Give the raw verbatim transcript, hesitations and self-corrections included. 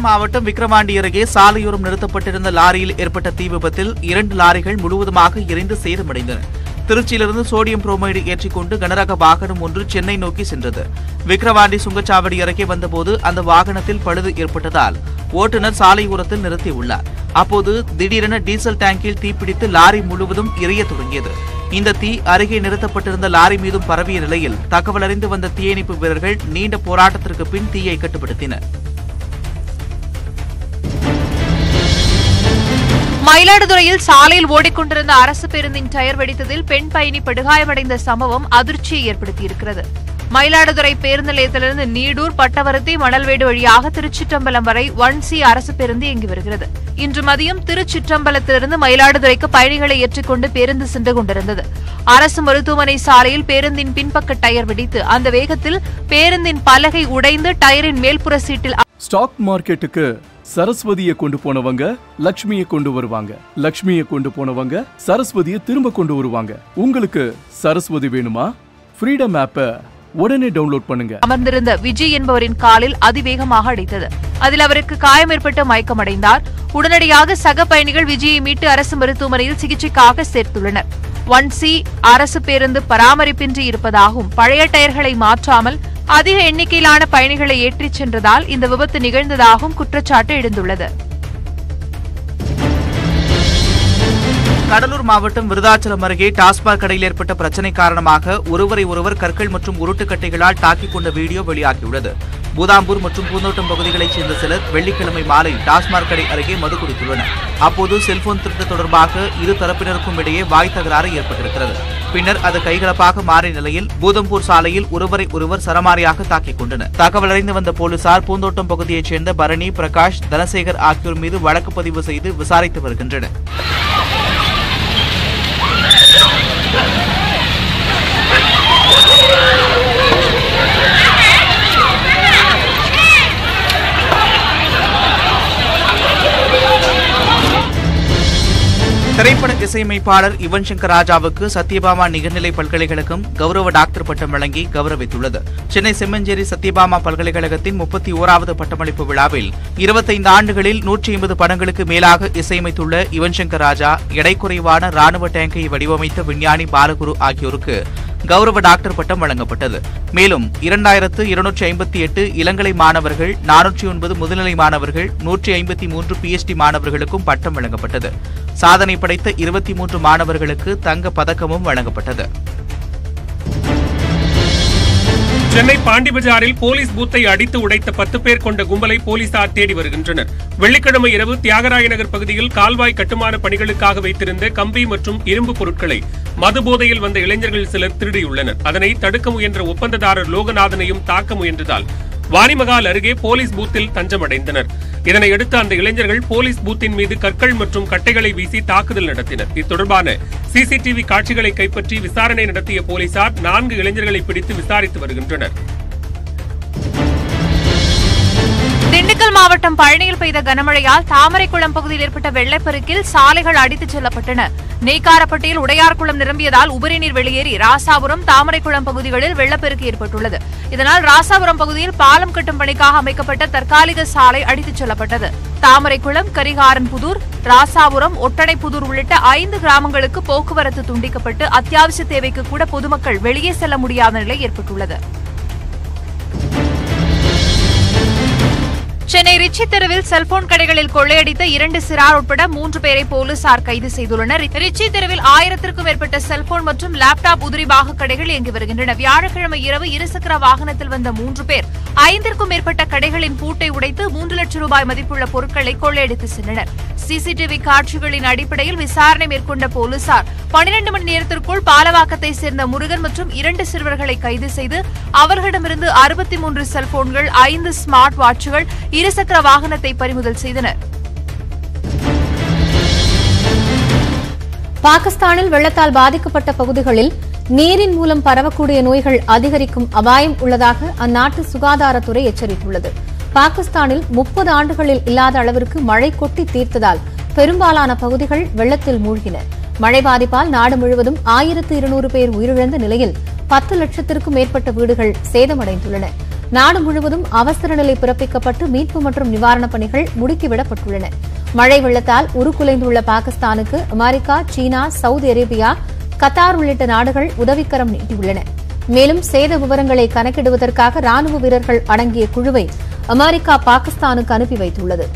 விழுப்புரம் மாவட்டம் விக்கிரவாண்டி அருகே சாலையோரம் நிறுத்தப்பட்டிருந்த லாரியில் ஏற்பட்ட தீ விபத்தில் இரண்டு லாரிகள் முழுவதுமாக எரிந்து சேதமடைந்தன. திருச்சியிலிருந்து சோடியம் புரோமைடு ஏற்றிக்கொண்டு கனரக வாகனம் ஒன்று சென்னை நோக்கி சென்றது. விக்கிரவாண்டி சுங்கச்சாவடி அருகே வந்தபோது அந்த வாகனத்தில் பழுது ஏற்பட்டதால் ஓட்டுநர் சாலையோரத்தில் நிறுத்தியுள்ளார். அப்போது திடீரென டீசல் டேங்கில் தீப்பிடித்து லாரி முழுவதும் எரிய தொடங்கியது. இந்த தீ அருகே நிறுத்தப்பட்டிருந்த லாரி மீதும் பரவிய நிலையில் தகவல் அறிந்து வந்த தீயணைப்பு வீரர்கள் நீண்ட போராட்டத்திற்கு பின் தீயை கட்டுப்படுத்தினர். மயிலாடுதுறையில் சாலையில் ஓடிக்கொண்டிருந்த அரசு பேருந்தின் டயர் வெடித்ததில் பெண் பயணி படுகாயமடைந்த சம்பவம் அதிர்ச்சியை ஏற்படுத்தியிருக்கிறது. மயிலாடுதுறை பேருந்து நிலையத்திலிருந்து நீடூர், பட்டவர்த்தி, மணல்வேடு வழியாக திருச்சிற்றம்பலம் வரை ஒன் சி அரசு பேருந்து இயங்கி வருகிறது. இன்று மதியம் திருச்சிற்றம்பலத்திலிருந்து மயிலாடுதுறைக்கு பயணிகளை ஏற்றிக்கொண்டு பேருந்து சென்று கொண்டிருந்தது. அரசு மருத்துவமனை சாலையில் பேருந்தின் பின்பக்க டயர் வெடித்து அந்த வேகத்தில் பேருந்தின் பலகை உடைந்து டயரின் மேல்புற சீட்டில் ஸ்டாக் மார்க்கெட்டுக்கு சரஸ்வதியை கொண்டு போனவங்க லட்சுமியை கொண்டு வருவாங்க, லட்சுமியை கொண்டு போனவங்க சரஸ்வதியை திரும்ப கொண்டு வருவாங்க. உங்களுக்கு சரஸ்வதி வேணுமா? ஃப்ரீடம் ஆப்பை உடனே டவுன்லோட் பண்ணுங்க. அமர்ந்திருந்த விஜய் என்பவரின் காலில் அதிவேகமாக அடித்தது. அதில் அவருக்கு காயம் ஏற்பட்டு மயக்கமடைந்தார். உடனடியாக சக பயணிகள் விஜயை மீட்டு அரசு மருத்துவமனையில் சிகிச்சைக்காக சேர்த்துள்ளனர். ஒன் சி அரசு பேருந்து பராமரிப்பின்றி இருப்பதாகவும் பழைய டயர்களை மாற்றாமல் அதிக எண்ணிக்கையிலான பயணிகளை ஏற்றிச் சென்றதால் இந்த விபத்து நிகழ்ந்ததாகவும் குற்றச்சாட்டு எழுந்துள்ளது. கடலூர் மாவட்டம் விருதாச்சலம் அருகே டாஸ்மாக் கடையில் ஏற்பட்ட பிரச்சினை காரணமாக ஒருவரை ஒருவர் கற்கள் மற்றும் உருட்டுக்கட்டைகளால் தாக்கிக் கொண்ட வீடியோ வெளியாகியுள்ளது. பூதாம்பூர் மற்றும் பூந்தோட்டம் பகுதிகளைச் சேர்ந்த சிலர் வெள்ளிக்கிழமை மாலை டாஸ்மாக் கடை அருகே மது குடித்துள்ளனர். அப்போது செல்போன் திருட்டு தொடர்பாக இரு தரப்பினருக்கும் இடையே வாய் தகராறு ஏற்பட்டிருக்கிறது. பின்னர் அது கைகலப்பாக மாறிய நிலையில் பூதம்பூர் சாலையில் ஒருவரை ஒருவர் சரமாரியாக தாக்கிக் கொண்டனர். தகவல் அறிந்து வந்த போலீசார் பூந்தோட்டம் பகுதியைச் சேர்ந்த பரணி, பிரகாஷ், தனசேகர் ஆகியோர் மீது வழக்கு பதிவு செய்து விசாரித்து வருகின்றனர். திரைப்பட இசையமைப்பாளர் யுவன் சங்கர் ராஜாவுக்கு சத்யபாமா நிகர்நிலை பல்கலைக்கழகம் கௌரவ டாக்டர் பட்டம் வழங்கி கௌரவித்துள்ளது. சென்னை செம்மஞ்சேரி சத்யபாமா பல்கலைக்கழகத்தின் முப்பத்தி ஓராவது பட்டமளிப்பு விழாவில் இருபத்தைந்து ஆண்டுகளில் நூற்றி ஐம்பது படங்களுக்கு மேலாக இசையமைத்துள்ள யுவன் சங்கர் ராஜா, எடைக்குறைவான ராணுவ டேங்கை வடிவமைத்த விஞ்ஞானி பாலகுரு ஆகியோருக்கு கௌரவ டாக்டர் பட்டம் வழங்கப்பட்டது. மேலும் இரண்டாயிரத்து இருநூற்றி ஐம்பத்தி எட்டு இளங்கலை மாணவர்கள், நானூற்றி ஒன்பது முதுநிலை மாணவர்கள், நூற்றி ஐம்பத்தி மூன்று பிஎச்டி மாணவர்களுக்கும் பட்டம் வழங்கப்பட்டது. சாதனை படைத்த இருபத்தி மூன்று மாணவர்களுக்கு தங்க பதக்கமும் வழங்கப்பட்டது. சென்னை பாண்டிபஜாரில் போலீஸ் பூத்தை அடித்து உடைத்த பத்து பேர் கொண்ட கும்பலை போலீசார் தேடி வருகின்றனர். வெள்ளிக்கிழமை இரவு தியாகராய நகர் பகுதியில் கால்வாய் கட்டுமான பணிகளுக்காக வைத்திருந்த கம்பி மற்றும் இரும்பு பொருட்களை மது போதையில் வந்த இளைஞர்கள் சிலர் திருடியுள்ளனர். அதனை தடுக்க முயன்ற ஒப்பந்ததாரர் லோகநாதனையும் தாக்க முயன்றதால் வாணிமகால் அருகே போலீஸ் பூத்தில் தஞ்சமடைந்தனர். இதனையடுத்து அந்த இளைஞர்கள் போலீஸ் பூத்தின் மீது கற்கள் மற்றும் கட்டைகளை வீசி தாக்குதல் நடத்தினர். இத்தொடர்பான சிசிடிவி காட்சிகளை கைப்பற்றி விசாரணை நடத்திய போலீசார் நான்கு இளைஞர்களை பிடித்து விசாரித்து வருகின்றனர். திண்டுக்கல் மாவட்டம் பழனியில் பெய்த கனமழையால் தாமரைக்குளம் பகுதியில் ஏற்பட்ட வெள்ளப்பெருக்கில் சாலைகள் அடித்துச் செல்லப்பட்டன. நெய்காரப்பட்டியில் உடையார்குளம் நிரம்பியதால் உபரிநீர் வெளியேறி ராசாபுரம், தாமரைக்குளம் பகுதிகளில் வெள்ளப்பெருக்கு ஏற்பட்டுள்ளது. இதனால் ராசாபுரம் பகுதியில் பாலம் கட்டும் பணிக்காக அமைக்கப்பட்ட தற்காலிக சாலை அடித்துச் செல்லப்பட்டது. தாமரைக்குளம், கரிகாரன்புதூர், ராசாபுரம், ஒட்டடைப்புதூர் உள்ளிட்ட ஐந்து கிராமங்களுக்கு போக்குவரத்து துண்டிக்கப்பட்டு அத்தியாவசிய தேவைக்கு கூட பொதுமக்கள் வெளியே செல்ல முடியாத நிலை ஏற்பட்டுள்ளது. சென்னை ரிச்சி தெருவில் செல்போன் கடைகளில் கொள்ளையடித்த இரண்டு சிறார் உட்பட மூன்று பேரை போலீசார் கைது செய்துள்ளனர். ரிச்சி தெருவில் ஆயிரத்திற்கும் மேற்பட்ட செல்போன் மற்றும் லேப்டாப் உதிரிபாக கடைகள் இயங்கி வருகின்றன. வியாழக்கிழமை இரவு இருசக்கர வாகனத்தில் வந்த மூன்று பேர் ஐந்திற்கும் மேற்பட்ட கடைகளின் பூட்டை உடைத்து மூன்று லட்சம் ரூபாய் மதிப்புள்ள பொருட்களை கொள்ளையடித்து சென்றனர். சிசிடிவி காட்சிகளின் அடிப்படையில் விசாரணை மேற்கொண்ட போலீசார் பனிரெண்டு மணி நேரத்திற்குள் பாலவாக்கத்தை சேர்ந்த முருகன் மற்றும் இரண்டு சிறுவர்களை கைது செய்து அவர்களிடமிருந்து அறுபத்தி மூன்று செல்போன்கள், ஐந்து ஸ்மார்ட் வாட்சுகள், இருசக்கர வாகனத்தை பறிமுதல் செய்தனர். பாகிஸ்தானில் வெள்ளத்தால் பாதிக்கப்பட்ட பகுதிகளில் நீரின் மூலம் பரவக்கூடிய நோய்கள் அதிகரிக்கும் அபாயம் உள்ளதாக அந்நாட்டு சுகாதாரத்துறை எச்சரித்துள்ளது. பாகிஸ்தானில் முப்பது ஆண்டுகளில் இல்லாத அளவிற்கு மழை கொட்டி தீர்த்ததால் பெரும்பாலான பகுதிகள் வெள்ளத்தில் மூழ்கின. மழை பாதிப்பால் நாடு முழுவதும் ஆயிரத்து இருநூறு பேர் உயிரிழந்த நிலையில் பத்து லட்சத்திற்கும் மேற்பட்ட வீடுகள் சேதமடைந்துள்ளன. நாடு முழுவதும் அவசர நிலை பிறப்பிக்கப்பட்டு மீட்பு மற்றும் நிவாரணப் பணிகள் முடுக்கிவிடப்பட்டுள்ளன. மழை வெள்ளத்தால் உருக்குலைந்துள்ள பாகிஸ்தானுக்கு அமெரிக்கா, சீனா, சவுதி அரேபியா, கத்தார் உள்ளிட்ட நாடுகள் உதவிக்கரம் நீட்டியுள்ளன. மேலும் சேத விவரங்களை கணக்கிடுவதற்காக ராணுவ வீரர்கள் அடங்கிய குழுவை அமெரிக்கா பாகிஸ்தானுக்கு அனுப்பி வைத்துள்ளது.